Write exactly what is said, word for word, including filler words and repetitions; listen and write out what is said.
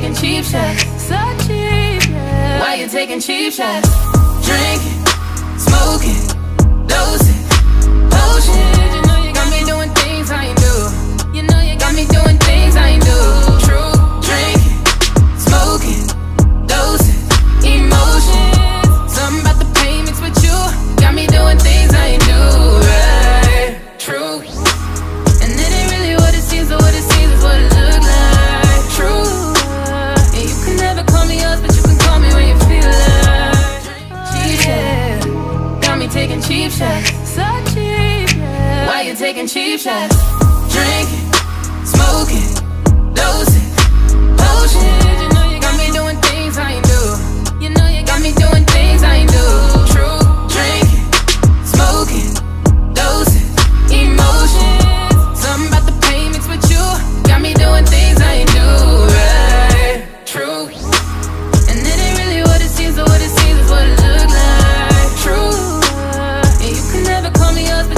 taking cheap shots? So cheap, yeah. Why you taking cheap shots? Drinking, smoking, dosing, potion. You know you got me doing things I ain't do. You know you got me doing things I ain't do. True, drinking, smoking, dosing, emotion. Something about the payments with you got me doing things I ain't do. Right, true. And it ain't really what it seems, but what it seems is what it looks like. Taking cheap shots, so cheap, yeah. Why you taking cheap shots? Drinking, smoking, dosing, potion. You know you got me doing things I ain't do. You know you got me doing things I ain't do. True, drinking, smoking, dosing, emotion. Something about the payments with you got me doing things I ain't do. Right, true. And it ain't really what it seems, but what it seems is what it looks like. True. But